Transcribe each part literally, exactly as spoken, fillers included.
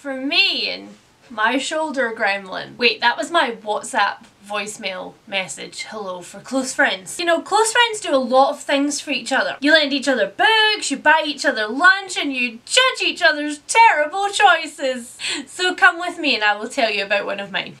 from me and my shoulder gremlin. Wait, that was my WhatsApp voicemail message. Hello for close friends. You know, close friends do a lot of things for each other. You lend each other books, you buy each other lunch, and you judge each other's terrible choices. So come with me and I will tell you about one of mine.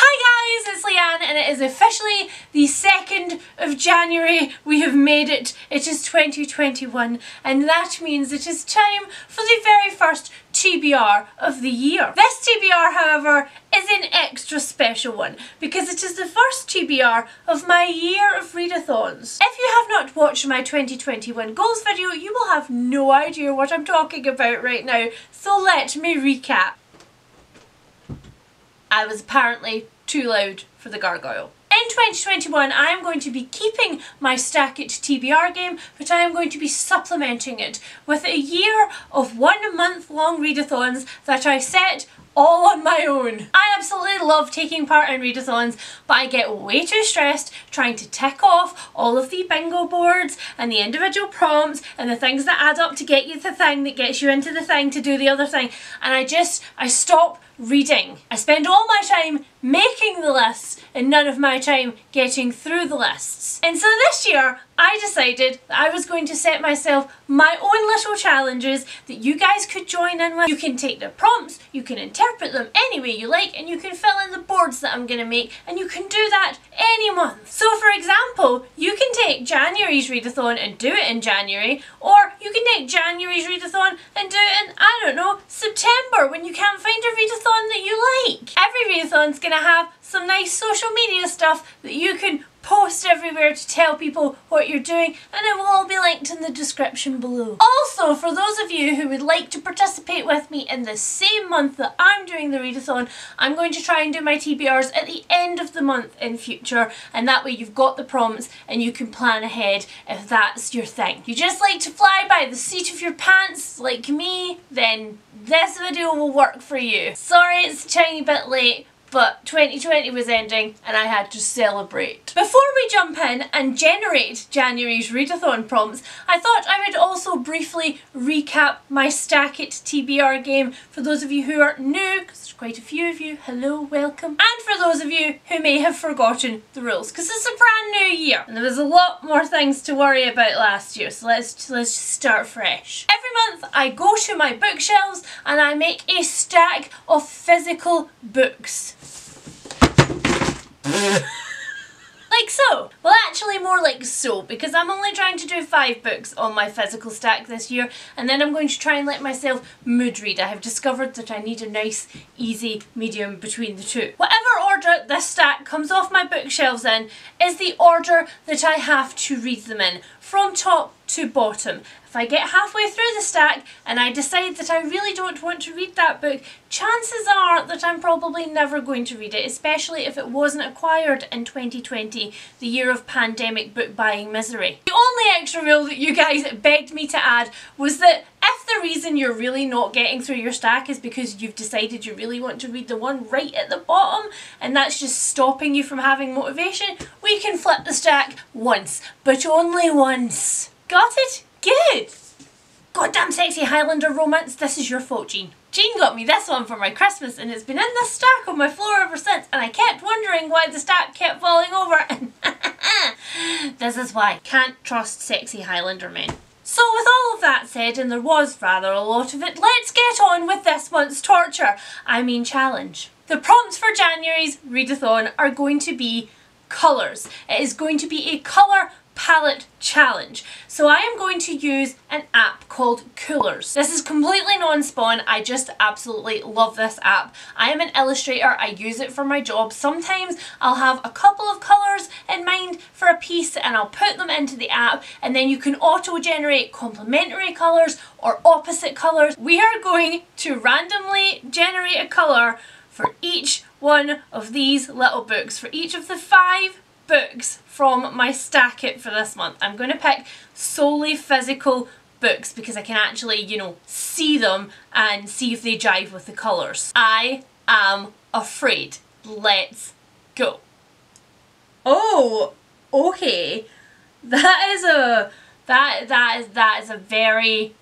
Hi guys, it's Leanne and it is officially the second of January. We have made it. It is twenty twenty-one and that means it is time for the very first T B R of the year. This T B R, however, is an extra special one because it is the first T B R of my year of readathons. If you have not watched my twenty twenty-one goals video, you will have no idea what I'm talking about right now, so let me recap. I was apparently too loud for the gargoyle. In twenty twenty-one, I am going to be keeping my Stack It T B R game, but I am going to be supplementing it with a year of one month long readathons that I set all on my own. I absolutely love taking part in readathons, but I get way too stressed trying to tick off all of the bingo boards and the individual prompts and the things that add up to get you the thing that gets you into the thing to do the other thing, and I just, I stop reading. I spend all my time making the lists and none of my time getting through the lists. And so this year I decided that I was going to set myself my own little challenges that you guys could join in with. You can take the prompts, you can interpret them any way you like, and you can fill in the boards that I'm going to make, and you can do that any month. So for example, you can take January's readathon and do it in January, or you can take January's readathon and do it in, I don't know, September when you can't find a readathon that you like. Every readathon's going to have some nice social media stuff that you can post everywhere to tell people what you're doing, and it will all be linked in the description below. Also, for those of you who would like to participate with me in the same month that I'm doing the readathon, I'm going to try and do my T B Rs at the end of the month in future, and that way you've got the prompts and you can plan ahead if that's your thing. You just like to fly by the seat of your pants like me, then this video will work for you. Sorry it's a tiny bit late, but twenty twenty was ending and I had to celebrate. Before we jump in and generate January's readathon prompts, I thought I would also briefly recap my Stack It T B R game for those of you who are new, because there's quite a few of you, hello, welcome, and for those of you who may have forgotten the rules, because it's a brand new year and there was a lot more things to worry about last year, so let's, let's just start fresh. Every month I go to my bookshelves and I make a stack of physical books. Like so. Well, actually more like so, because I'm only trying to do five books on my physical stack this year, and then I'm going to try and let myself mood read. I have discovered that I need a nice easy medium between the two. Whatever order this stack comes off my bookshelves in is the order that I have to read them in, from top to bottom. If I get halfway through the stack and I decide that I really don't want to read that book, chances are that I'm probably never going to read it, especially if it wasn't acquired in twenty twenty, the year of pandemic book buying misery. The only extra rule that you guys begged me to add was that if the reason you're really not getting through your stack is because you've decided you really want to read the one right at the bottom and that's just stopping you from having motivation, we can flip the stack once, but only once. Got it? Good! Goddamn sexy Highlander romance, this is your fault, Jean. Jean got me this one for my Christmas and it's been in this stack on my floor ever since, and I kept wondering why the stack kept falling over and this is why. Can't trust sexy Highlander men. So with all of that said, and there was rather a lot of it, let's get on with this month's torture, I mean challenge. The prompts for January's readathon are going to be colours. It is going to be a colour palette challenge. So I am going to use an app called Coolors. This is completely non-spawn. I just absolutely love this app. I am an illustrator. I use it for my job. Sometimes I'll have a couple of colours in mind for a piece and I'll put them into the app, and then you can auto-generate complementary colours or opposite colours. We are going to randomly generate a colour for each one of these little books, for each of the five books from my Stack It for this month. I'm going to pick solely physical books because I can actually, you know, see them and see if they jive with the colours. I am afraid. Let's go. Oh, okay. That is a, that, that is, that is a very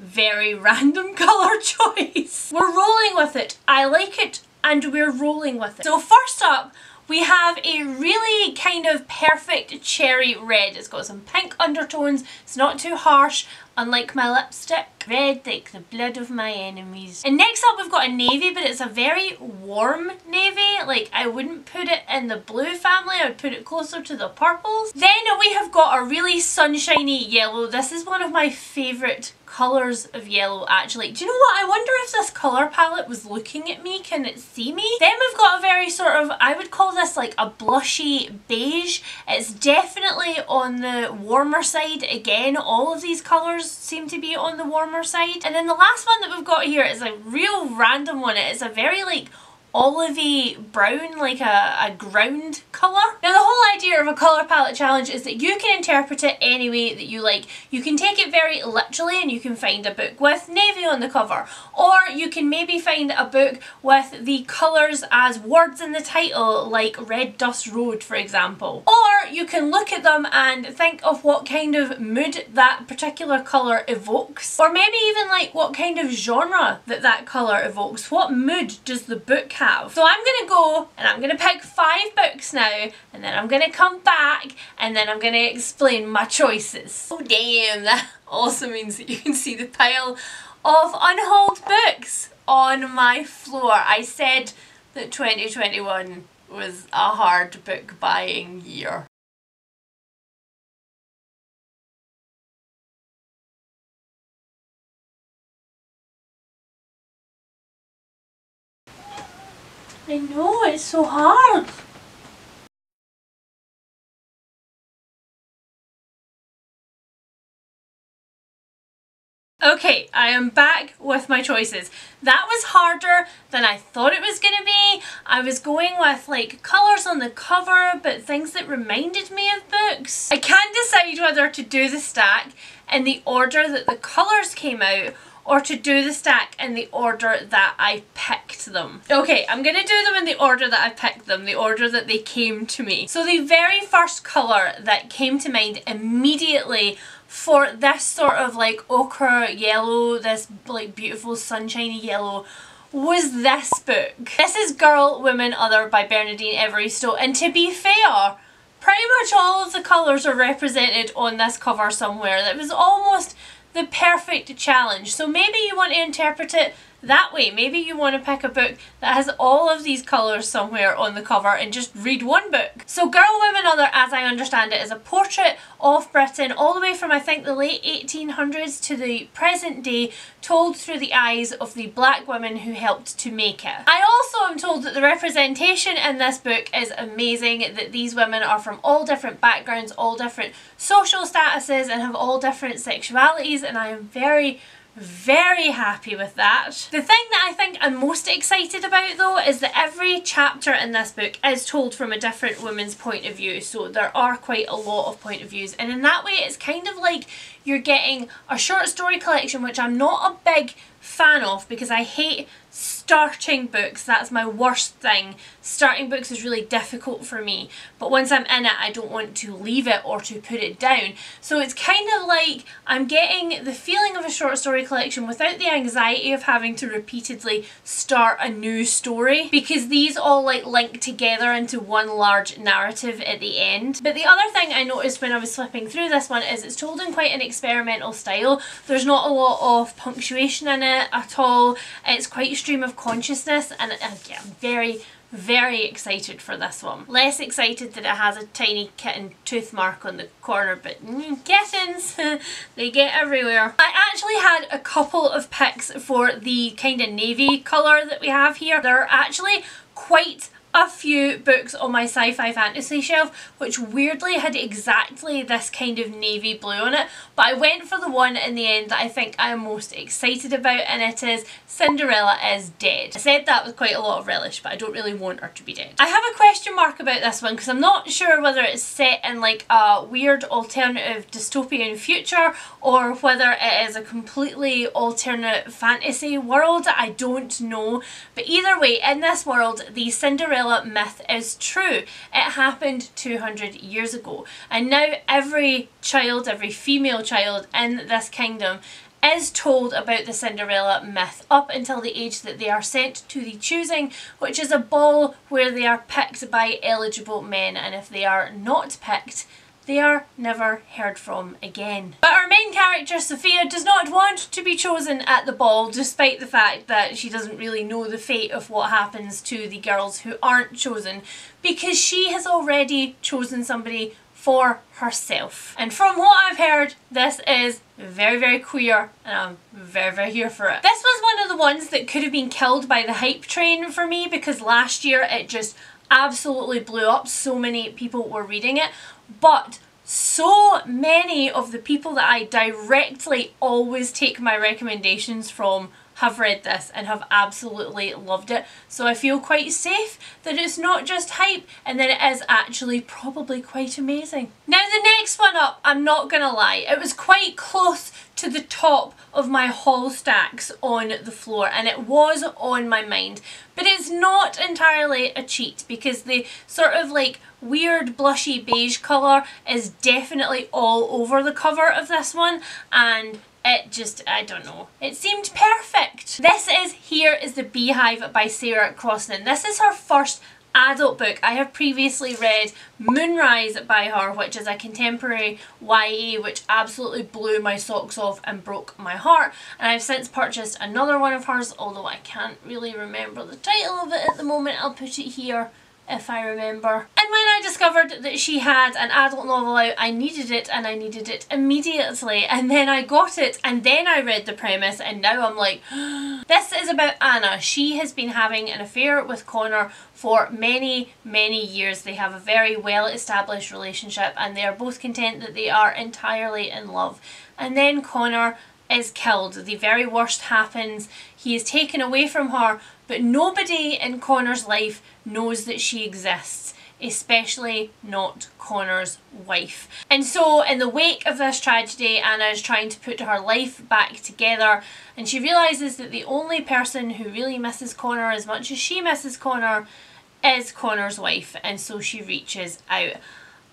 very random colour choice. We're rolling with it. I like it and we're rolling with it. So first up, we have a really kind of perfect cherry red. It's got some pink undertones. It's not too harsh, unlike my lipstick. Red like the blood of my enemies. And next up we've got a navy, but it's a very warm navy. Like, I wouldn't put it in the blue family. I would put it closer to the purples. Then we have got a really sunshiny yellow. This is one of my favourite colours of yellow, actually. Do you know what? I wonder if this colour palette was looking at me. Can it see me? Then we've got a very sort of, I would call this like a blushy beige. It's definitely on the warmer side. Again, all of these colours seem to be on the warmer side. And then the last one that we've got here is a real random one. It's a very like olivey brown, like a, a ground colour. Now the whole idea of a colour palette challenge is that you can interpret it any way that you like. You can take it very literally and you can find a book with navy on the cover, or you can maybe find a book with the colours as words in the title, like Red Dust Road for example. Or you can look at them and think of what kind of mood that particular colour evokes, or maybe even like what kind of genre that that colour evokes. What mood does the book have? Have. So I'm going to go and I'm going to pick five books now, and then I'm going to come back and then I'm going to explain my choices. Oh damn, that also means that you can see the pile of unhauled books on my floor. I said that twenty twenty-one was a hard book buying year. I know, it's so hard. Okay, I am back with my choices. That was harder than I thought it was going to be. I was going with like colours on the cover, but things that reminded me of books. I can't decide whether to do the stack in the order that the colours came out, or to do the stack in the order that I picked them. Okay, I'm gonna do them in the order that I picked them, the order that they came to me. So the very first colour that came to mind immediately for this sort of like ochre yellow, this like beautiful sunshiny yellow, was this book. This is Girl, Woman, Other by Bernardine Evaristo, and to be fair, pretty much all of the colours are represented on this cover somewhere. That was almost the perfect challenge. So maybe you want to interpret it that way. Maybe you want to pick a book that has all of these colours somewhere on the cover and just read one book. So Girl, Woman, Other, as I understand it, is a portrait of Britain all the way from I think the late eighteen hundreds to the present day, told through the eyes of the black women who helped to make it. I also am told that the representation in this book is amazing, that these women are from all different backgrounds, all different social statuses, and have all different sexualities, and I am very very happy with that. The thing that I think I'm most excited about though is that every chapter in this book is told from a different woman's point of view, so there are quite a lot of point of views, and in that way it's kind of like you're getting a short story collection, which I'm not a big fan of because I hate starting books. That's my worst thing. Starting books is really difficult for me, but once I'm in it I don't want to leave it or to put it down. So it's kind of like I'm getting the feeling of a short story collection without the anxiety of having to repeatedly start a new story, because these all like link together into one large narrative at the end. But the other thing I noticed when I was flipping through this one is it's told in quite an experimental style. There's not a lot of punctuation in it at all. It's quite stream of consciousness, and again, I'm very very excited for this one. Less excited that it has a tiny kitten tooth mark on the corner, but mm, kittens, they get everywhere. I actually had a couple of picks for the kind of navy colour that we have here. There are actually quite a few books on my sci-fi fantasy shelf which weirdly had exactly this kind of navy blue on it, but I went for the one in the end that I think I am most excited about, and it is Cinderella Is Dead. I said that with quite a lot of relish, but I don't really want her to be dead. I have a question mark about this one because I'm not sure whether it's set in like a weird alternative dystopian future or whether it is a completely alternate fantasy world. I don't know, but either way, in this world the Cinderella myth is true. It happened two hundred years ago, and now every child, every female child in this kingdom is told about the Cinderella myth up until the age that they are sent to the choosing, which is a ball where they are picked by eligible men, and if they are not picked, they are never heard from again. But our main character, Sophia, does not want to be chosen at the ball, despite the fact that she doesn't really know the fate of what happens to the girls who aren't chosen, because she has already chosen somebody for herself. And from what I've heard, this is very, very queer, and I'm very, very here for it. This was one of the ones that could have been killed by the hype train for me, because last year it just absolutely blew up. So many people were reading it, but so many of the people that I directly always take my recommendations from have read this and have absolutely loved it, so I feel quite safe that it's not just hype and that it is actually probably quite amazing. Now the next one up, I'm not gonna lie, it was quite close to the top of my haul stacks on the floor, and it was on my mind, but it's not entirely a cheat, because the sort of like weird blushy beige colour is definitely all over the cover of this one, and it just, I don't know, it seemed perfect. This is Here is the Beehive by Sarah Crossan. This is her first adult book. I have previously read Moonrise by her, which is a contemporary Y A which absolutely blew my socks off and broke my heart, and I've since purchased another one of hers, although I can't really remember the title of it at the moment. I'll put it here if I remember. And when I discovered that she had an adult novel out, I needed it, and I needed it immediately, and then I got it, and then I read the premise, and now I'm like, this is about Anna. She has been having an affair with Connor for many, many years. They have a very well established relationship, and they are both content that they are entirely in love, and then Connor is killed. The very worst happens. He is taken away from her, but nobody in Connor's life knows that she exists, especially not Connor's wife. And so in the wake of this tragedy, Anna is trying to put her life back together, and she realises that the only person who really misses Connor as much as she misses Connor is Connor's wife, and so she reaches out.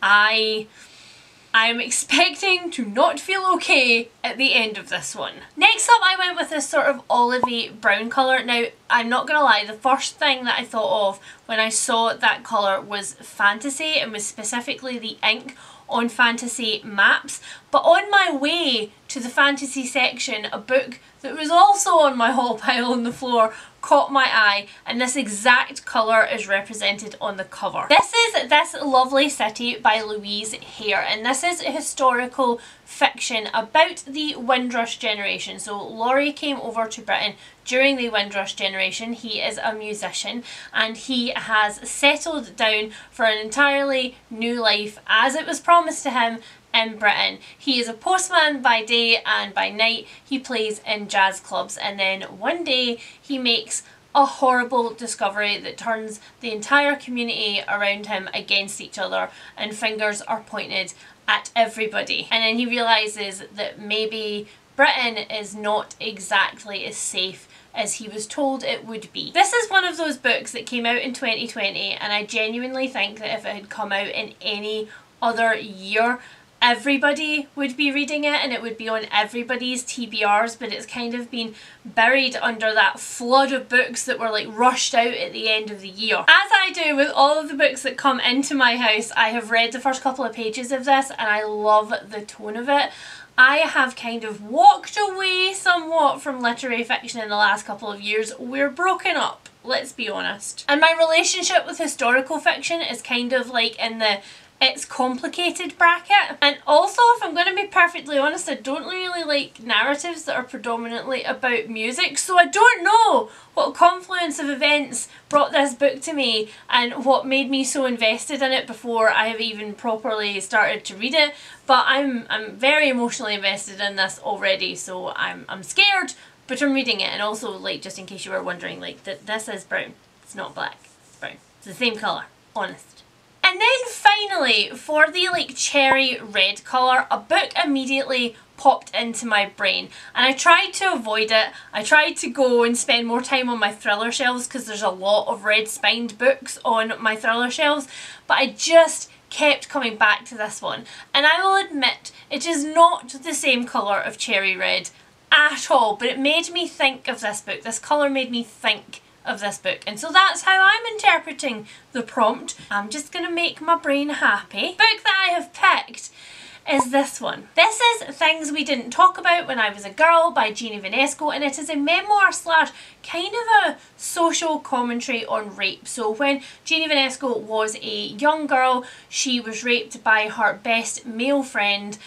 I... I'm expecting to not feel okay at the end of this one. Next up, I went with this sort of olivey brown colour. Now, I'm not gonna lie, the first thing that I thought of when I saw that colour was fantasy, and was specifically the ink on fantasy maps. But on my way to the fantasy section, a book that was also on my haul pile on the floor caught my eye, and this exact colour is represented on the cover. This is This Lovely City by Louise Hare, and this is a historical fiction about the Windrush generation. So Laurie came over to Britain during the Windrush generation. He is a musician, and he has settled down for an entirely new life as it was promised to him in Britain. He is a postman by day, and by night he plays in jazz clubs, and then one day he makes a horrible discovery that turns the entire community around him against each other, and fingers are pointed at everybody. And then he realises that maybe Britain is not exactly as safe as he was told it would be. This is one of those books that came out in twenty twenty, and I genuinely think that if it had come out in any other year, everybody would be reading it and it would be on everybody's T B Rs, but it's kind of been buried under that flood of books that were like rushed out at the end of the year. As I do with all of the books that come into my house, I have read the first couple of pages of this and I love the tone of it. I have kind of walked away somewhat from literary fiction in the last couple of years. We're broken up, let's be honest. And my relationship with historical fiction is kind of like in the it's complicated bracket. And also, if I'm going to be perfectly honest, I don't really like narratives that are predominantly about music, so I don't know what confluence of events brought this book to me and what made me so invested in it before I have even properly started to read it, but I'm I'm very emotionally invested in this already, so I'm, I'm scared, but I'm reading it. And also, like, just in case you were wondering, like, th this is brown, it's not black, it's brown, it's the same colour, honest. And then finally, for the like cherry red colour, a book immediately popped into my brain, and I tried to avoid it. I tried to go and spend more time on my thriller shelves, because there's a lot of red-spined books on my thriller shelves, but I just kept coming back to this one. And I will admit, it is not the same colour of cherry red at all, but it made me think of this book. This colour made me think of this book, and so that's how I'm interpreting the prompt. I'm just gonna make my brain happy. The book that I have picked is this one. This is Things We Didn't Talk About When I Was a Girl by Jeannie Vanesco, and it is a memoir slash kind of a social commentary on rape. So when Jeannie Vanesco was a young girl, she was raped by her best male friend,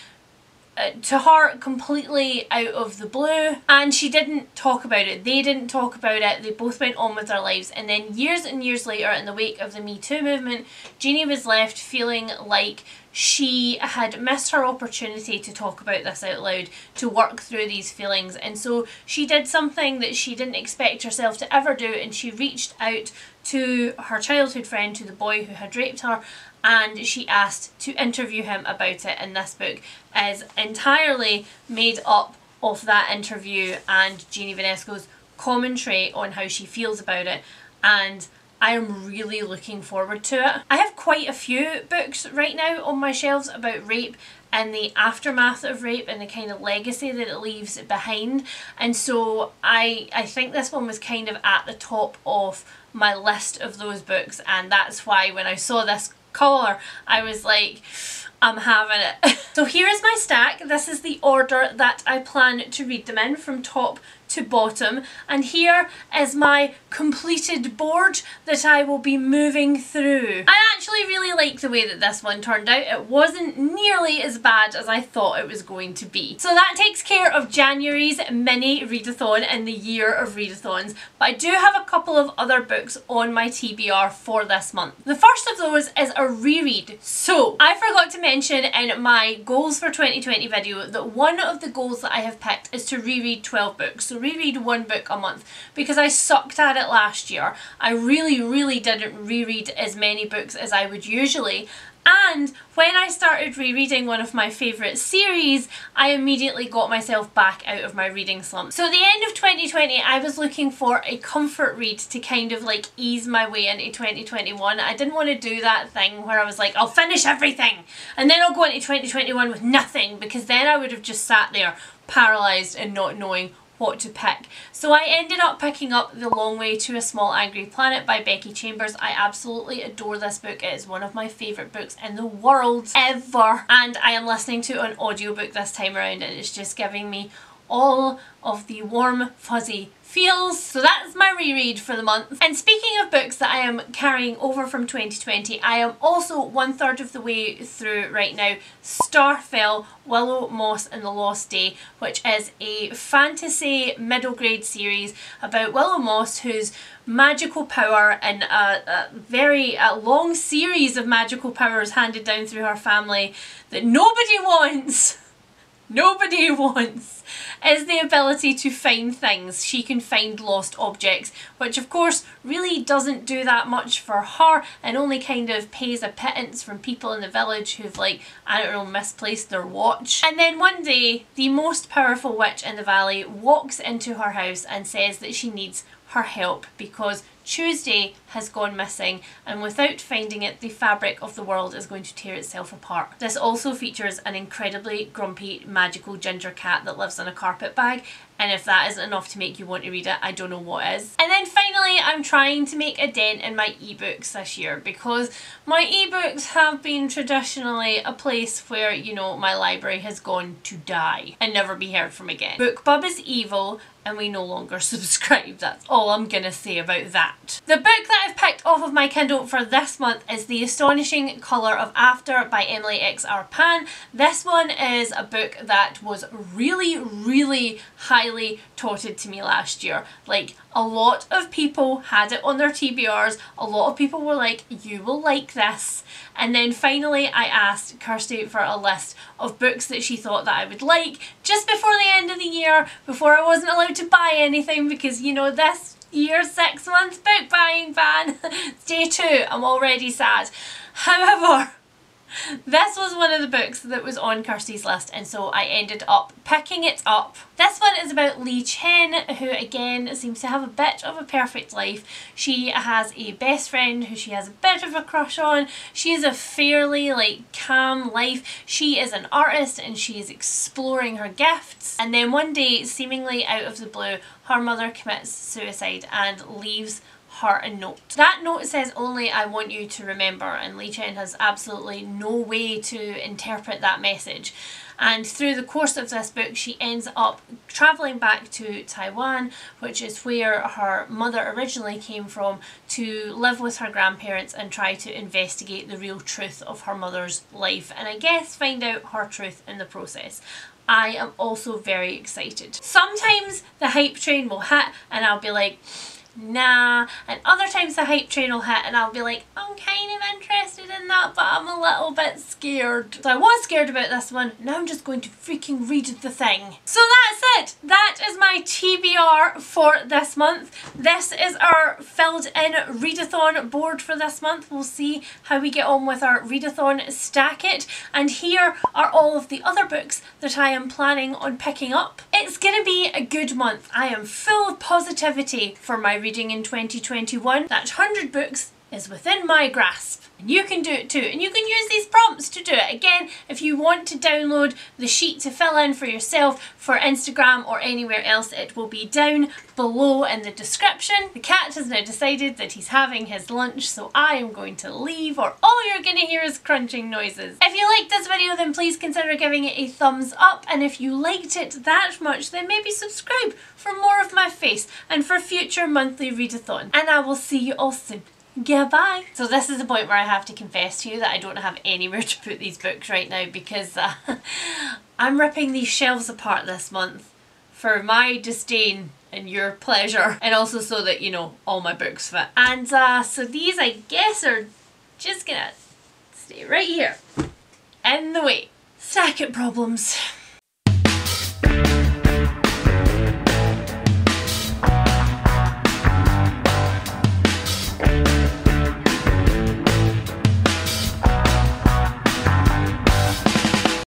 uh, to her completely out of the blue, and she didn't talk about it. They didn't talk about it. They both went on with their lives, and then years and years later, in the wake of the Me Too movement, Jeannie was left feeling like she had missed her opportunity to talk about this out loud, to work through these feelings, and so she did something that she didn't expect herself to ever do, and she reached out to her childhood friend, to the boy who had raped her, and she asked to interview him about it. And this book is entirely made up of that interview and Jeannie Vanesco's commentary on how she feels about it, and I am really looking forward to it. I have quite a few books right now on my shelves about rape and the aftermath of rape and the kind of legacy that it leaves behind, and so I, I think this one was kind of at the top of my list of those books, and that's why when I saw this colour I was like, I'm having it. So here is my stack. This is the order that I plan to read them in from top to bottom, and here is my completed board that I will be moving through. I actually really like the way that this one turned out. It wasn't nearly as bad as I thought it was going to be. So that takes care of January's mini readathon and the year of readathons, but I do have a couple of other books on my T B R for this month. The first of those is a reread. So I forgot to mention in my goals for twenty twenty video that one of the goals that I have picked is to reread twelve books. So reread one book a month, because I sucked at it last year. I really really didn't reread as many books as I would usually, and when I started rereading one of my favourite series, I immediately got myself back out of my reading slump. So at the end of twenty twenty I was looking for a comfort read to kind of like ease my way into twenty twenty-one. I didn't want to do that thing where I was like, I'll finish everything and then I'll go into twenty twenty-one with nothing, because then I would have just sat there paralysed and not knowing what to pick. So I ended up picking up The Long Way to a Small, Angry Planet by Becky Chambers. I absolutely adore this book. It is one of my favourite books in the world ever, and I am listening to an audiobook this time around, and it's just giving me all of the warm fuzzy feels. So that's my reread for the month. And speaking of books that I am carrying over from twenty twenty, I am also one third of the way through right now Starfell, Willow Moss and the Lost Day, which is a fantasy middle grade series about Willow Moss, whose magical power and a, a very a long series of magical powers handed down through her family that nobody wants. Nobody wants is the ability to find things. She can find lost objects, which of course really doesn't do that much for her, and only kind of pays a pittance from people in the village who've, like, I don't know, misplaced their watch. And then one day the most powerful witch in the valley walks into her house and says that she needs her help because Tuesday has gone missing, and without finding it the fabric of the world is going to tear itself apart. This also features an incredibly grumpy magical ginger cat that lives on a carpet bag, and if that isn't enough to make you want to read it, I don't know what is. And then finally I'm trying to make a dent in my ebooks this year, because my ebooks have been traditionally a place where, you know, my library has gone to die and never be heard from again. BookBub is evil and we no longer subscribe. That's all I'm gonna say about that. The book that I've picked off of my Kindle for this month is The Astonishing Colour of After by Emily X. R. Pan. This one is a book that was really, really highly touted to me last year. Like, a lot of people had it on their T B Rs, a lot of people were like, you will like this, and then finally I asked Kirsty for a list of books that she thought that I would like just before the end of the year, before I wasn't allowed to buy anything because, you know, this year six months book buying ban, day two, I'm already sad. However, This was one of the books that was on Kirsty's list, and so I ended up picking it up. This one is about Li Chen, who again seems to have a bit of a perfect life. She has a best friend who she has a bit of a crush on. She has a fairly like calm life. She is an artist and she is exploring her gifts, and then one day, seemingly out of the blue, her mother commits suicide and leaves her a note. That note says only, "I want you to remember," and Li Chen has absolutely no way to interpret that message. And through the course of this book, she ends up travelling back to Taiwan, which is where her mother originally came from, to live with her grandparents and try to investigate the real truth of her mother's life, and I guess find out her truth in the process. I am also very excited. Sometimes the hype train will hit and I'll be like, nah, and other times the hype train will hit and I'll be like, I'm kind of interested in that, but I'm a little bit scared. So I was scared about this one, now I'm just going to freaking read the thing. So that's it! That is my T B R for this month. This is our filled in readathon board for this month. We'll see how we get on with our readathon stack it, and here are all of the other books that I am planning on picking up. It's gonna be a good month. I am full of positivity for my reading in twenty twenty-one. That one hundred books is within my grasp, and you can do it too, and you can use these prompts to do it. Again, if you want to download the sheet to fill in for yourself for Instagram or anywhere else, it will be down below in the description. The cat has now decided that he's having his lunch, so I am going to leave, or all you're going to hear is crunching noises. If you liked this video, then please consider giving it a thumbs up, and if you liked it that much, then maybe subscribe for more of my face and for future monthly readathon, and I will see you all soon. Goodbye. So this is the point where I have to confess to you that I don't have anywhere to put these books right now, because uh, I'm ripping these shelves apart this month for my disdain and your pleasure, and also so that, you know, all my books fit. And uh, so these, I guess, are just gonna stay right here in the way. Stack it problems.